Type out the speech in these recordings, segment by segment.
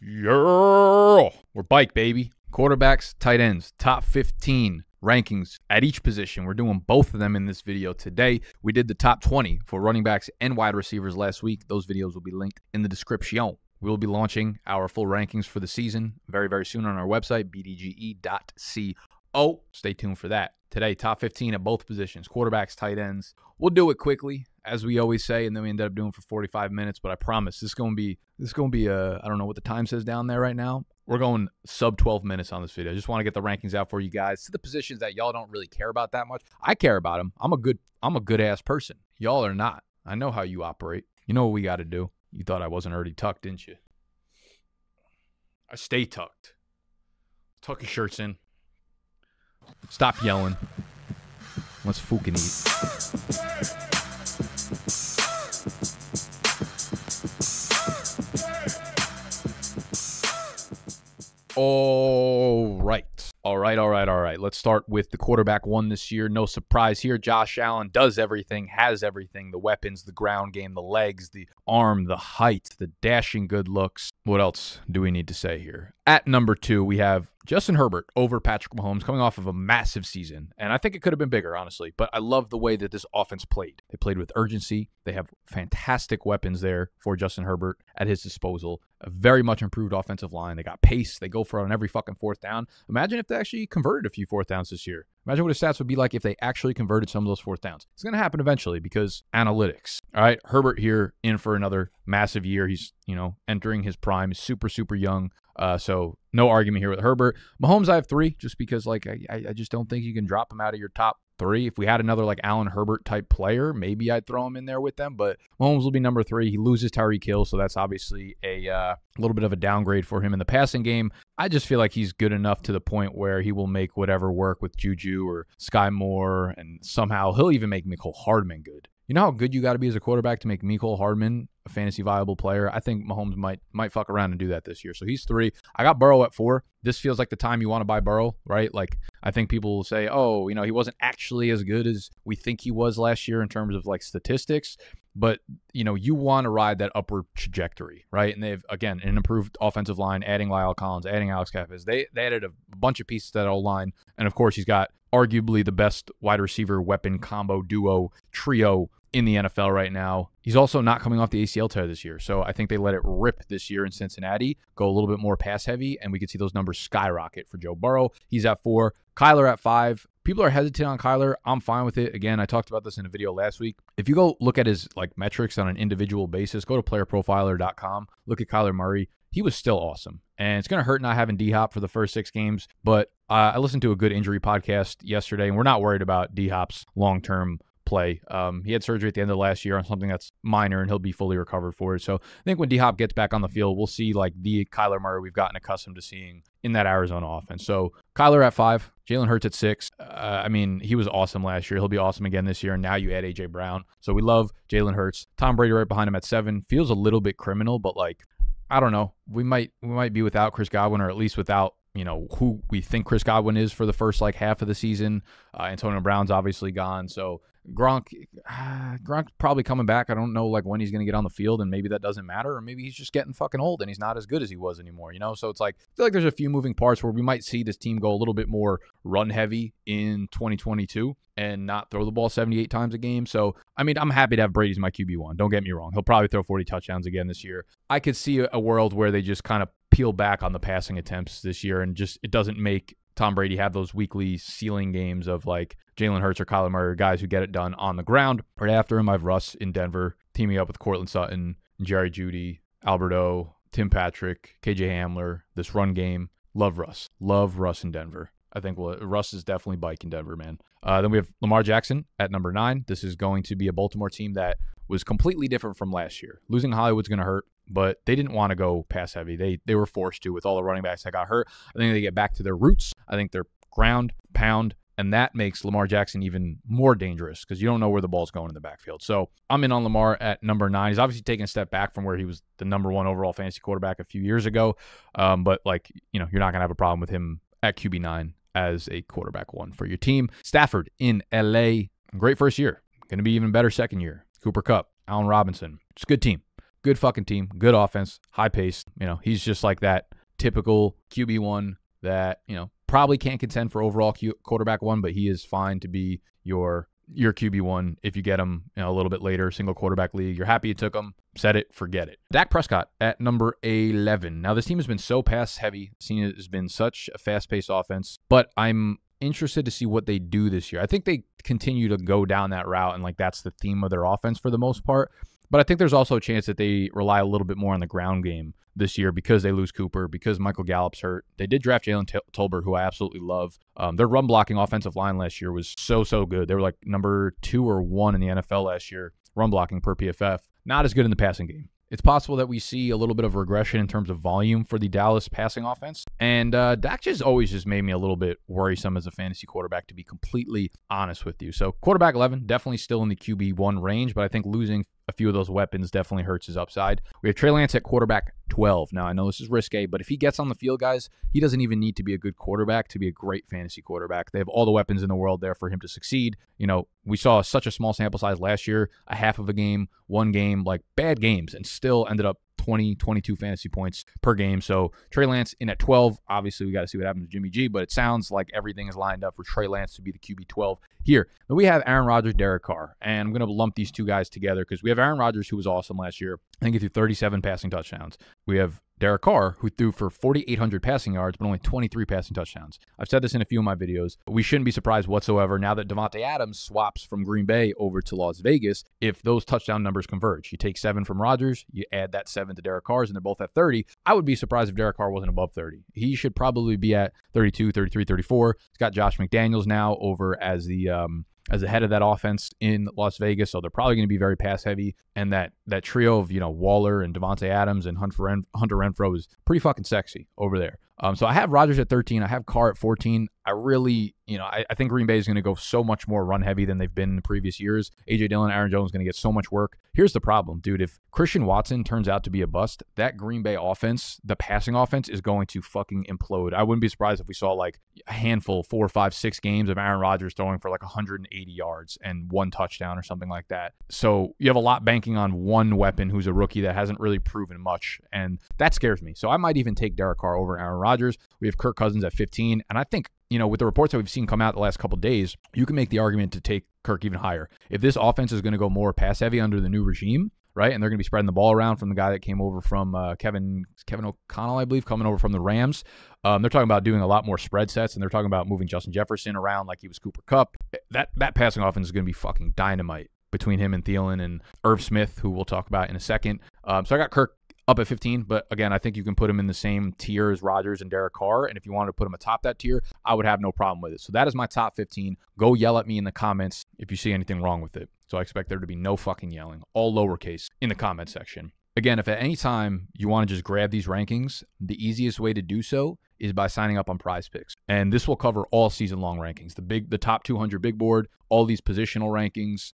Yeah. We're bike, baby. Quarterbacks, tight ends, top 15 rankings at each position. We're doing both of them in this video today. We did the top 20 for running backs and wide receivers last week. Those videos will be linked in the description. We'll be launching our full rankings for the season very, very soon on our website, bdge.co. Stay tuned for that. Today, top 15 at both positions, quarterbacks, tight ends. We'll do it quickly, as we always say, and then we ended up doing it for 45 minutes. But I promise, this is going to be I don't know what the time says down there right now. We're going sub 12 minutes on this video. I just want to get the rankings out for you guys to the positions that y'all don't really care about that much. I care about them. I'm a good ass person. Y'all are not. I know how you operate. You know what we got to do. You thought I wasn't already tucked, didn't you? I stay tucked. Tuck your shirts in. Stop yelling. Let's fucking eat. All right. Let's start with the quarterback one this year. No surprise here. Josh Allen does everything, has everything. The weapons, the ground game, the legs, the arm, the height, the dashing good looks. What else do we need to say here? At number two, we have Justin Herbert over Patrick Mahomes, coming off of a massive season. And I think it could have been bigger, honestly. But I love the way that this offense played. They played with urgency. They have fantastic weapons there for Justin Herbert at his disposal. A very much improved offensive line. They got pace. They go for it on every fucking fourth down. Imagine if they actually converted a few fourth downs this year. Imagine what his stats would be like if they actually converted some of those fourth downs. It's going to happen eventually because analytics. All right, Herbert here in for another massive year. He's, entering his prime. He's super, super young. So no argument here with Herbert. Mahomes, I have three just because, I just don't think you can drop him out of your top three. If we had another, Allen Herbert type player, maybe I'd throw him in there with them. But Mahomes will be number three. He loses Tyreek Hill, so that's obviously a little bit of a downgrade for him in the passing game. I just feel like he's good enough to the point where he will make whatever work with Juju or Sky Moore, and somehow he'll even make Mecole Hardman good. You know how good you got to be as a quarterback to make Mecole Hardman a fantasy viable player? I think Mahomes might fuck around and do that this year. So he's three. I got Burrow at four. This feels like the time you want to buy Burrow, right? I think people will say, oh, he wasn't actually as good as we think he was last year in terms of statistics. But, you want to ride that upward trajectory, right? And they've, again, an improved offensive line, adding Lyle Collins, adding Alex Caffes. They added a bunch of pieces to that O-line. And, of course, he's got arguably the best wide receiver weapon combo duo trio in the NFL right now. He's also not coming off the ACL tear this year. So I think they let it rip this year in Cincinnati, go a little bit more pass heavy, and we could see those numbers skyrocket for Joe Burrow. He's at four. Kyler at five. People are hesitant on Kyler. I'm fine with it. Again, I talked about this in a video last week. If you go look at his metrics on an individual basis, go to playerprofiler.com, look at Kyler Murray. He was still awesome. And it's going to hurt not having D-Hop for the first 6 games, but I listened to a good injury podcast yesterday, and we're not worried about D-Hop's long-term play. He had surgery at the end of last year on something that's minor, and he'll be fully recovered for it. So I think when D-Hop gets back on the field, we'll see the Kyler Murray we've gotten accustomed to seeing in that Arizona offense. So Kyler at 5, Jalen Hurts at 6. He was awesome last year. He'll be awesome again this year, and now you add A.J. Brown. So we love Jalen Hurts. Tom Brady right behind him at 7. Feels a little bit criminal, but I don't know. We might be without Chris Godwin, or at least without, who we think Chris Godwin is for the first half of the season. Antonio Brown's obviously gone. So Gronk's probably coming back. I don't know when he's going to get on the field, and maybe that doesn't matter, or maybe he's just getting fucking old and he's not as good as he was anymore, So it's I feel there's a few moving parts where we might see this team go a little bit more run heavy in 2022 and not throw the ball 78 times a game. So, I'm happy to have Brady's my QB1. Don't get me wrong. He'll probably throw 40 touchdowns again this year. I could see a world where they just kind of peel back on the passing attempts this year, and just it doesn't make Tom Brady have those weekly ceiling games of Jalen Hurts or Kyler Murray, guys who get it done on the ground. Right after him, I have Russ in Denver, teaming up with Courtland Sutton, Jerry Jeudy, Albert O, Tim Patrick, KJ Hamler, this run game. Love Russ. Love Russ in Denver. I think Russ is definitely biking Denver, man. Then we have Lamar Jackson at number 9. This is going to be a Baltimore team that was completely different from last year. Losing Hollywood's going to hurt, but they didn't want to go pass heavy. They were forced to with all the running backs that got hurt. I think they get back to their roots. I think they're ground, pound, and that makes Lamar Jackson even more dangerous because you don't know where the ball's going in the backfield. So I'm in on Lamar at number 9. He's obviously taken a step back from where he was the number 1 overall fantasy quarterback a few years ago. You're not going to have a problem with him at QB9 as a quarterback one for your team. Stafford in LA. Great first year. Going to be even better second year. Cooper Kupp, Allen Robinson. It's a good team. Good fucking team, good offense, high pace. You know, he's just like that typical QB1 that, you know, probably can't contend for overall quarterback one, but he is fine to be your QB1 if you get him, you know, a little bit later, single quarterback league. You're happy you took him, set it, forget it. Dak Prescott at number 11. Now, this team has been so pass heavy. Seen it has been such a fast-paced offense, but I'm interested to see what they do this year. I think they continue to go down that route, and like that's the theme of their offense for the most part. But I think there's also a chance that they rely a little bit more on the ground game this year because they lose Cooper, because Michael Gallup's hurt. They did draft Jalen Tolbert, who I absolutely love. Their run-blocking offensive line last year was so good. They were like number 2 or 1 in the NFL last year, run-blocking per PFF. Not as good in the passing game. It's possible that we see a little bit of regression in terms of volume for the Dallas passing offense. And Dak just always just made me a little bit worrisome as a fantasy quarterback, to be completely honest with you. So quarterback 11, definitely still in the QB1 range, but I think losing a few of those weapons definitely hurts his upside. We have Trey Lance at quarterback 12. Now, I know this is risque, but if he gets on the field, guys, he doesn't even need to be a good quarterback to be a great fantasy quarterback. They have all the weapons in the world there for him to succeed. You know, we saw such a small sample size last year, a half of a game, one game, like bad games, and still ended up 20, 22 fantasy points per game. So Trey Lance in at 12. Obviously, we got to see what happens to Jimmy G, but it sounds like everything is lined up for Trey Lance to be the QB 12 here. Then we have Aaron Rodgers, Derek Carr, and I'm going to lump these two guys together because we have Aaron Rodgers, who was awesome last year. I think he threw 37 passing touchdowns. We have Derek Carr, who threw for 4,800 passing yards, but only 23 passing touchdowns. I've said this in a few of my videos. We shouldn't be surprised whatsoever now that Devontae Adams swaps from Green Bay over to Las Vegas if those touchdown numbers converge. You take 7 from Rodgers, you add that 7 to Derek Carr's, and they're both at 30. I would be surprised if Derek Carr wasn't above 30. He should probably be at 32, 33, 34. He's got Josh McDaniels now over as the head of that offense in Las Vegas, so they're probably going to be very pass-heavy. And that trio of, you know, Waller and Devontae Adams and Hunter Renfrow is pretty fucking sexy over there. So I have Rodgers at 13. I have Carr at 14. I really, you know, I think Green Bay is going to go so much more run-heavy than they've been in the previous years. A.J. Dillon, Aaron Jones going to get so much work. Here's the problem, dude. If Christian Watson turns out to be a bust, that Green Bay offense, the passing offense, is going to fucking implode. I wouldn't be surprised if we saw like a handful, 4, 5, 6 games of Aaron Rodgers throwing for like 180 yards and 1 touchdown or something like that. So you have a lot banking on one weapon who's a rookie that hasn't really proven much, and that scares me. So I might even take Derek Carr over Aaron Rodgers. We have Kirk Cousins at 15, and I think, you know, with the reports that we've seen come out the last couple of days, you can make the argument to take Kirk even higher. If this offense is going to go more pass heavy under the new regime, right, and they're going to be spreading the ball around from the guy that came over from Kevin O'Connell, I believe, coming over from the Rams. They're talking about doing a lot more spread sets, and they're talking about moving Justin Jefferson around like he was Cooper Kupp. That passing offense is going to be fucking dynamite between him and Thielen and Irv Smith, who we'll talk about in a second. So I got Kirk up at 15, but again, I think you can put him in the same tier as Rodgers and Derek Carr, and if you wanted to put him atop that tier, I would have no problem with it. So that is my top 15. Go yell at me in the comments if you see anything wrong with it. So I expect there to be no fucking yelling, all lowercase, in the comment section. Again, if at any time you want to just grab these rankings, the easiest way to do so is by signing up on PrizePicks. And this will cover all season-long rankings, the top 200 big board, all these positional rankings.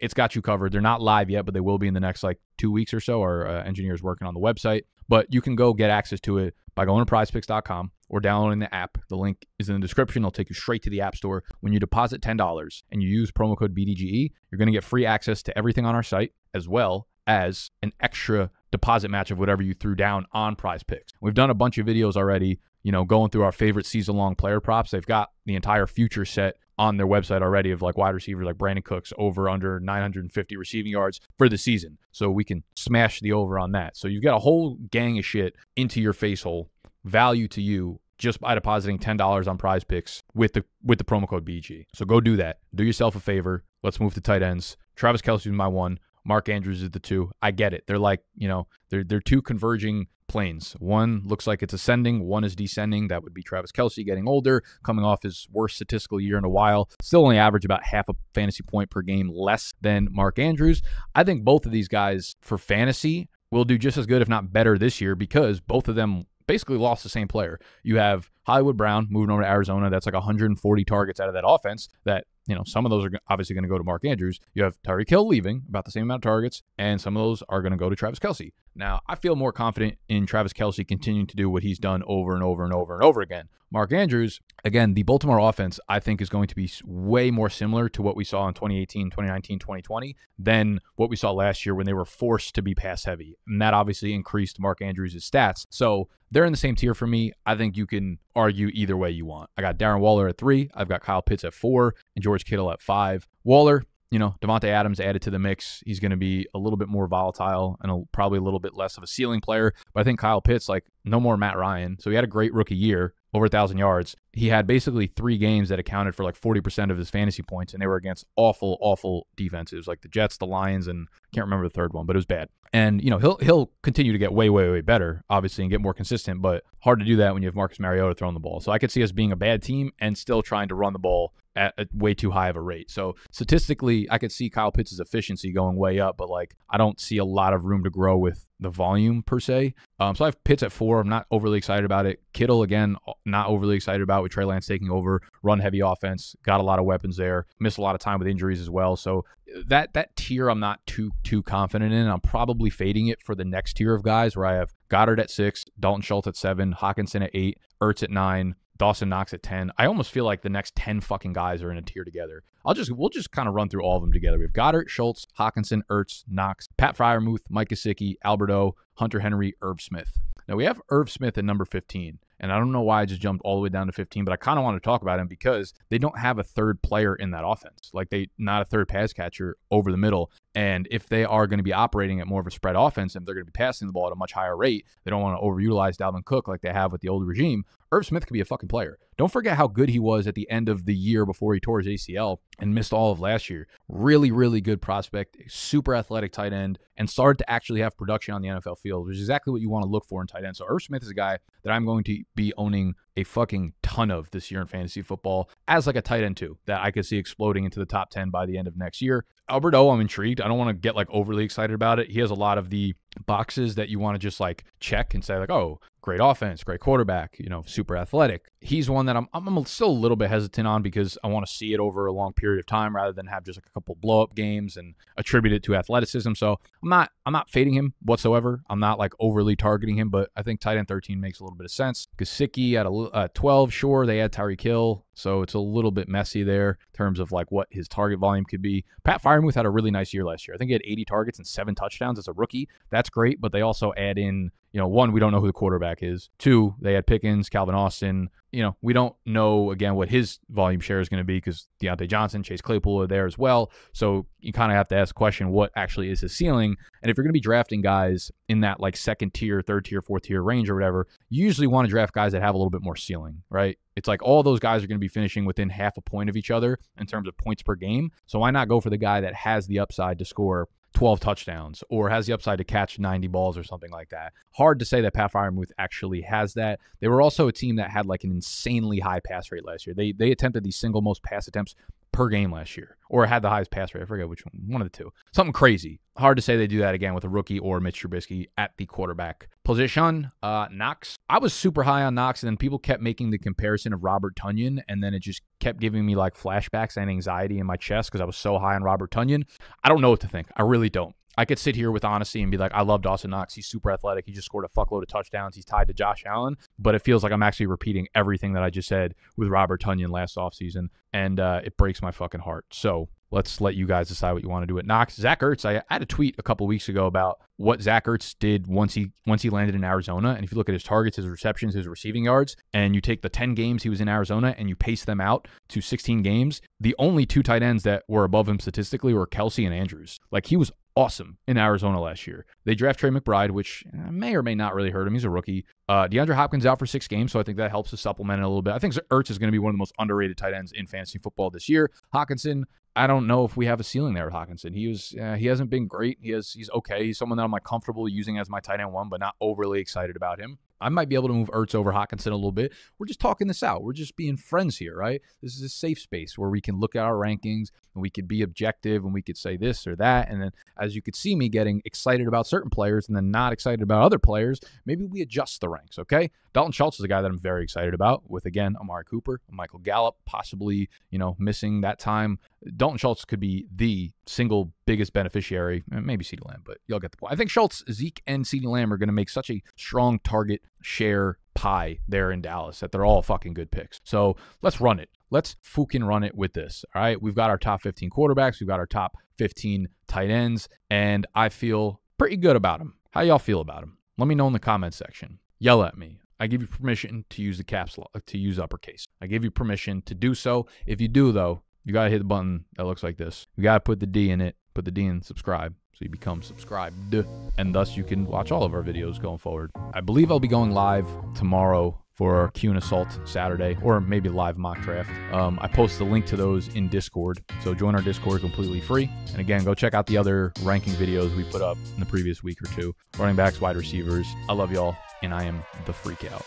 It's got you covered. They're not live yet, but they will be in the next like 2 weeks or so. Our engineer's working on the website. But you can go get access to it by going to prizepicks.com or downloading the app. The link is in the description. It'll take you straight to the App Store. When you deposit $10 and you use promo code BDGE, you're going to get free access to everything on our site, as well as an extra deposit match of whatever you threw down on PrizePicks. We've done a bunch of videos already, you know, going through our favorite season-long player props. They've got the entire future set on their website already of like wide receivers like Brandon Cooks over under 950 receiving yards for the season. So we can smash the over on that. So you've got a whole gang of shit into your face hole, value to you, just by depositing $10 on PrizePicks with the promo code BG. So go do that. Do yourself a favor. Let's move to tight ends. Travis Kelce is my one. Mark Andrews is the two. I get it. They're like, you know, they're two converging planes. One looks like it's ascending. One is descending. That would be Travis Kelce getting older, coming off his worst statistical year in a while. Still only average about half a fantasy point per game less than Mark Andrews. I think both of these guys for fantasy will do just as good, if not better, this year because both of them basically lost the same player. You have Hollywood Brown moving over to Arizona. That's like 140 targets out of that offense that, you know, some of those are obviously going to go to Mark Andrews. You have Tyreek Hill leaving, about the same amount of targets, and some of those are going to go to Travis Kelce. Now, I feel more confident in Travis Kelce continuing to do what he's done over and over and over and over again. Mark Andrews, again, the Baltimore offense, I think, is going to be way more similar to what we saw in 2018, 2019, 2020 than what we saw last year when they were forced to be pass heavy. And that obviously increased Mark Andrews' stats. So they're in the same tier for me. I think you can argue either way you want. I got Darren Waller at 3. I've got Kyle Pitts at 4 and George Kittle at 5. Waller, you know, Devontae Adams added to the mix. He's going to be a little bit more volatile and probably a little bit less of a ceiling player. But I think Kyle Pitts, like, no more Matt Ryan. So he had a great rookie year, over 1,000 yards. He had basically 3 games that accounted for like 40% of his fantasy points, and they were against awful, awful defenses like the Jets, the Lions, and I can't remember the third one, but it was bad. And, you know, he'll continue to get way, way, way better, obviously, and get more consistent, but hard to do that when you have Marcus Mariota throwing the ball. So I could see us being a bad team and still trying to run the ball at a way too high of a rate. So statistically, I could see Kyle Pitts' efficiency going way up, but like I don't see a lot of room to grow with the volume per se. So I have Pitts at 4. I'm not overly excited about it. Kittle, again, not overly excited about, with Trey Lance taking over, run heavy offense, got a lot of weapons there, missed a lot of time with injuries as well. So that tier I'm not too confident in. I'm probably fading it for the next tier of guys where I have Goddard at 6, Dalton Schultz at 7, Hockenson at 8, Ertz at 9, Dawson Knox at 10. I almost feel like the next 10 fucking guys are in a tier together. We'll just kind of run through all of them together. We have Goddard, Schultz, Hockenson, Ertz, Knox, Pat Freiermuth, Mike Gesicki, Albert O, Hunter Henry, Irv Smith. Now we have Irv Smith at number 15. And I don't know why I just jumped all the way down to 15, but I kind of want to talk about him because they don't have a third player in that offense. Like, they not a third pass catcher over the middle. And if they are going to be operating at more of a spread offense and they're going to be passing the ball at a much higher rate, they don't want to overutilize Dalvin Cook like they have with the old regime. Irv Smith could be a fucking player. Don't forget how good he was at the end of the year before he tore his ACL and missed all of last year. Really, really good prospect, super athletic tight end, and started to actually have production on the NFL field, which is exactly what you want to look for in tight end. So Irv Smith is a guy that I'm going to be owning a fucking ton of this year in fantasy football as like a tight end too, that I could see exploding into the top 10 by the end of next year. Albert O, I'm intrigued. I don't want to get like overly excited about it. He has a lot of the boxes that you want to just like check and say like, oh, great offense, great quarterback, you know, super athletic. He's one that I'm still a little bit hesitant on because I want to see it over a long period of time rather than have just like a couple blow up games and attribute it to athleticism. So I'm not fading him whatsoever. I'm not like overly targeting him, but I think tight end 13 makes a little bit of sense. Gesicki at 12, sure, they had Tyreek Hill, so it's a little bit messy there in terms of like what his target volume could be. Pat Freiermuth had a really nice year last year. I think he had 80 targets and 7 touchdowns as a rookie. That's great, but they also add in, you know, 1, we don't know who the quarterback is. 2, they had Pickens, Calvin Austin. You know, we don't know, again, what his volume share is going to be because Deontay Johnson, Chase Claypool are there as well. So you kind of have to ask the question, what actually is his ceiling? And if you're going to be drafting guys in that like second tier, third tier, fourth tier range or whatever, you usually want to draft guys that have a little bit more ceiling, right? It's like all those guys are going to be finishing within half a point of each other in terms of points per game. So why not go for the guy that has the upside to score 12 touchdowns or has the upside to catch 90 balls or something like that? Hard to say that Pat Freiermuth actually has that. They were also a team that had like an insanely high pass rate last year. They attempted the single most pass attempts per game last year, or had the highest pass rate. I forget which one of the two. Something crazy. Hard to say they do that again with a rookie or Mitch Trubisky at the quarterback position. Knox. I was super high on Knox, and then people kept making the comparison of Robert Tonyan, and then it just kept giving me like flashbacks and anxiety in my chest because I was so high on Robert Tonyan. I don't know what to think. I really don't. I could sit here with honesty and be like, I love Dawson Knox. He's super athletic. He just scored a fuckload of touchdowns. He's tied to Josh Allen. But it feels like I'm actually repeating everything that I just said with Robert Tonyan last offseason. And it breaks my fucking heart. So let's let you guys decide what you want to do at Knox. Zach Ertz, I had a tweet a couple weeks ago about what Zach Ertz did once he landed in Arizona. And if you look at his targets, his receptions, his receiving yards, and you take the 10 games he was in Arizona and you pace them out to 16 games, the only 2 tight ends that were above him statistically were Kelce and Andrews. Like, he was awesome in Arizona last year. They draft Trey McBride, which may or may not really hurt him. He's a rookie. DeAndre Hopkins out for 6 games, so I think that helps to supplement it a little bit. I think Ertz is going to be one of the most underrated tight ends in fantasy football this year. Hockenson, I don't know if we have a ceiling there with Hockenson. He hasn't been great. He's okay. He's someone that I'm like comfortable using as my tight end 1, but not overly excited about him. I might be able to move Ertz over Hockenson a little bit. We're just talking this out. We're just being friends here, right? This is a safe space where we can look at our rankings and we could be objective and we could say this or that. And then as you could see me getting excited about certain players and then not excited about other players, maybe we adjust the ranks, okay? Dalton Schultz is a guy that I'm very excited about with, again, Amari Cooper, Michael Gallup, possibly, you know, missing that time Dalton Schultz could be the single biggest beneficiary, maybe CeeDee Lamb, but y'all get the point. I think Schultz, Zeke, and CeeDee Lamb are going to make such a strong target share pie there in Dallas that they're all fucking good picks. So let's run it. Let's fucking run it with this, all right? We've got our top 15 quarterbacks. We've got our top 15 tight ends, and I feel pretty good about them. How y'all feel about them? Let me know in the comment section. Yell at me. I give you permission to use the caps lock, to use uppercase. I give you permission to do so. If you do, though, you got to hit the button that looks like this. You got to put the D in it. Put the D in subscribe, so you become subscribed, and thus you can watch all of our videos going forward. I believe I'll be going live tomorrow for our Q and Assault Saturday, or maybe live mock draft. I post the link to those in Discord, so join our Discord completely free. And again, go check out the other ranking videos we put up in the previous week or two. Running backs, wide receivers. I love y'all, and I am the freak out.